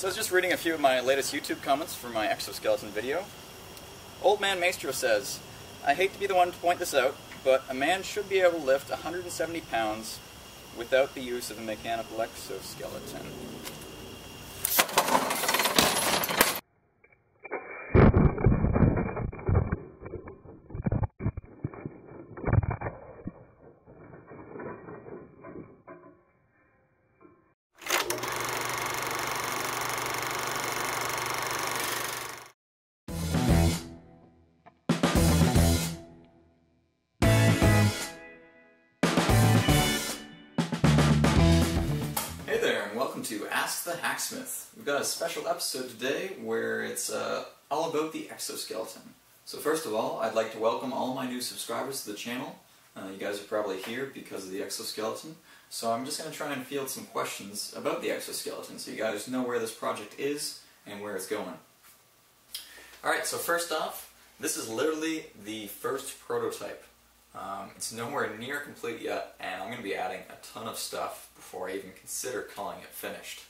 So I was just reading a few of my latest YouTube comments for my exoskeleton video. Old Man Maestro says, I hate to be the one to point this out, but a man should be able to lift 170 pounds without the use of a mechanical exoskeleton. To Ask the Hacksmith. We've got a special episode today where it's all about the exoskeleton. So first of all, I'd like to welcome all my new subscribers to the channel. You guys are probably here because of the exoskeleton, so I'm just going to try and field some questions about the exoskeleton so you guys know where this project is and where it's going. Alright, so first off, this is literally the first prototype. It's nowhere near complete yet, and I'm going to be adding a ton of stuff before I even consider calling it finished.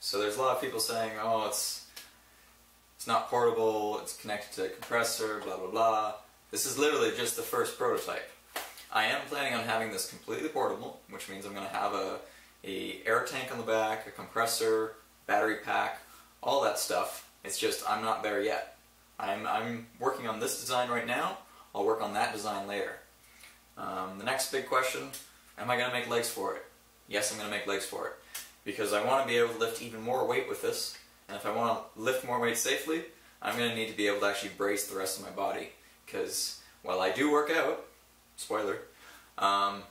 So there's a lot of people saying, oh, it's not portable, it's connected to a compressor, blah blah blah. This is literally just the first prototype. I am planning on having this completely portable, which means I'm going to have an air tank on the back, a compressor, battery pack, all that stuff. It's just I'm not there yet. I'm working on this design right now, I'll work on that design later. The next big question, am I going to make legs for it? Yes, I'm going to make legs for it, because I want to be able to lift even more weight with this, and if I want to lift more weight safely, I'm going to need to be able to actually brace the rest of my body, because while I do work out, spoiler, trying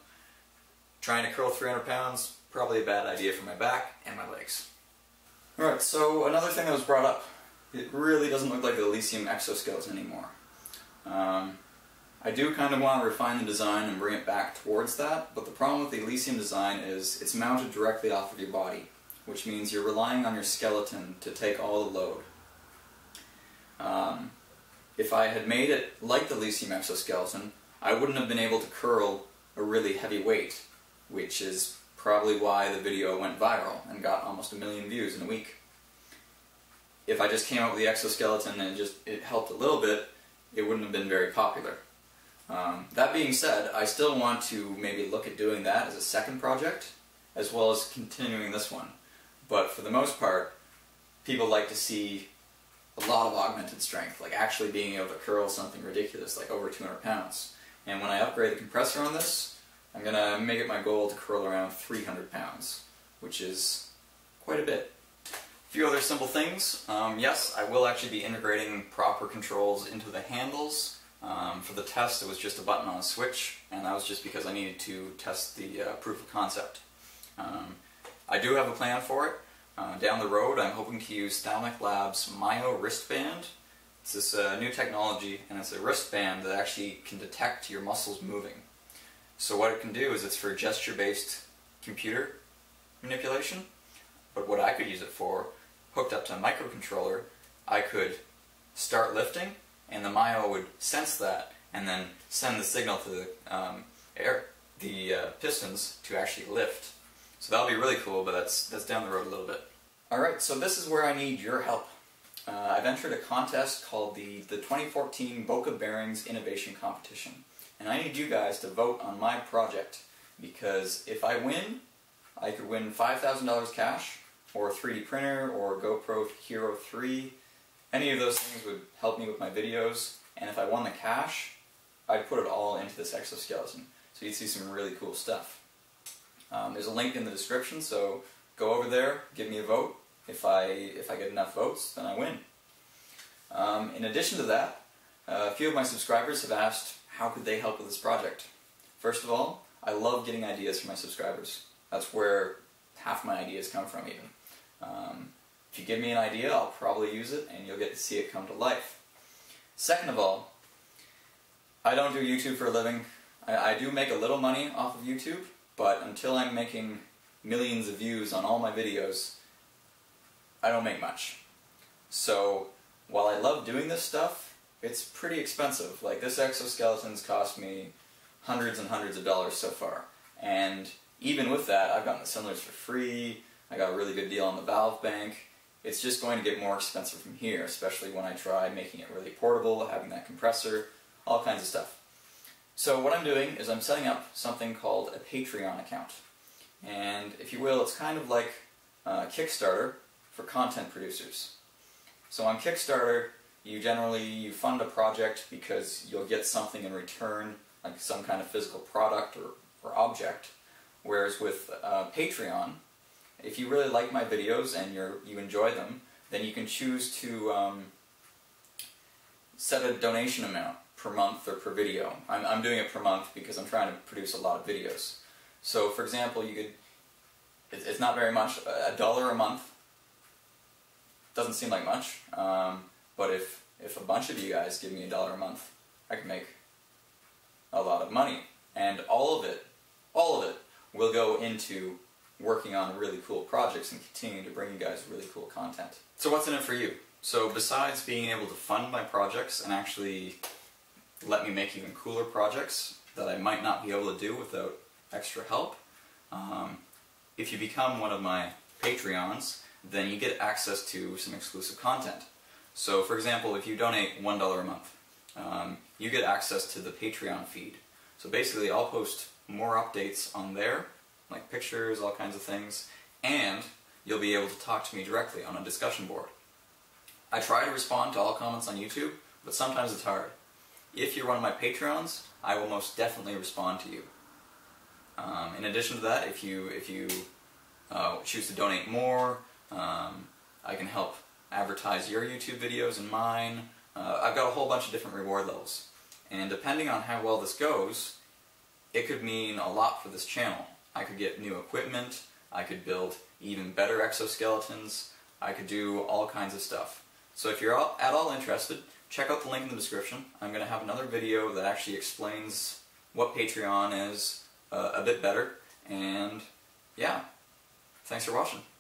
to curl 300 pounds, probably a bad idea for my back and my legs. Alright, so another thing that was brought up, it really doesn't look like the Elysium Exoskeleton anymore. I do kind of want to refine the design and bring it back towards that, but the problem with the Elysium design is it's mounted directly off of your body, which means you're relying on your skeleton to take all the load. If I had made it like the Elysium Exoskeleton, I wouldn't have been able to curl a really heavy weight, which is probably why the video went viral and got almost 1 million views in a week. If I just came up with the exoskeleton and it helped a little bit, it wouldn't have been very popular. That being said, I still want to maybe look at doing that as a second project, as well as continuing this one. But for the most part, people like to see a lot of augmented strength, like actually being able to curl something ridiculous, like over 200 pounds. And when I upgrade the compressor on this, I'm going to make it my goal to curl around 300 pounds, which is quite a bit. A few other simple things. Yes, I will actually be integrating proper controls into the handles. For the test, it was just a button on a switch, and that was just because I needed to test the proof of concept. I do have a plan for it. Down the road, I'm hoping to use Thalmic Labs' Myo wristband. It's this new technology, and it's a wristband that actually can detect your muscles moving. So what it can do is it's for gesture-based computer manipulation, but what I could use it for, hooked up to a microcontroller, I could start lifting, and the Myo would sense that and then send the signal to the pistons to actually lift. So that'll be really cool, but that's down the road a little bit. Alright, so this is where I need your help. I've entered a contest called the 2014 Boca Bearings Innovation Competition. And I need you guys to vote on my project, because if I win, I could win $5,000 cash, or a 3D printer, or a GoPro Hero 3. Any of those things would help me with my videos, and if I won the cash, I'd put it all into this exoskeleton. So you'd see some really cool stuff. There's a link in the description, so go over there, give me a vote. If I get enough votes, then I win. In addition to that, a few of my subscribers have asked how could they help with this project. First of all, I love getting ideas from my subscribers. That's where half my ideas come from, even. If you give me an idea, I'll probably use it, and you'll get to see it come to life. Second of all, I don't do YouTube for a living. I do make a little money off of YouTube, but until I'm making millions of views on all my videos, I don't make much. So, while I love doing this stuff, it's pretty expensive. Like, this exoskeleton's cost me hundreds and hundreds of dollars so far. And even with that, I've gotten assemblers for free, I got a really good deal on the valve bank. It's just going to get more expensive from here, especially when I try making it really portable, having that compressor, all kinds of stuff. So what I'm doing is I'm setting up something called a Patreon account. And if you will, it's kind of like Kickstarter for content producers. So on Kickstarter, you generally fund a project because you'll get something in return, like some kind of physical product or object. Whereas with Patreon, if you really like my videos and you enjoy them, then you can choose to set a donation amount per month or per video. I'm doing it per month because I'm trying to produce a lot of videos. So for example, you could, it's not very much, $1 a month doesn't seem like much, but if a bunch of you guys give me $1 a month, I can make a lot of money. And all of it will go into working on really cool projects and continuing to bring you guys really cool content. So what's in it for you? So besides being able to fund my projects and actually let me make even cooler projects that I might not be able to do without extra help, if you become one of my Patreons, then you get access to some exclusive content. So for example, if you donate $1 a month, you get access to the Patreon feed. So basically I'll post more updates on there, like pictures, all kinds of things, and you'll be able to talk to me directly on a discussion board. I try to respond to all comments on YouTube, but sometimes it's hard. If you're one of my Patreons, I will most definitely respond to you. In addition to that, if you choose to donate more, I can help advertise your YouTube videos and mine. I've got a whole bunch of different reward levels. And depending on how well this goes, it could mean a lot for this channel. I could get new equipment, I could build even better exoskeletons, I could do all kinds of stuff. So if you're at all interested, check out the link in the description. I'm going to have another video that actually explains what Patreon is a bit better, and yeah, thanks for watching.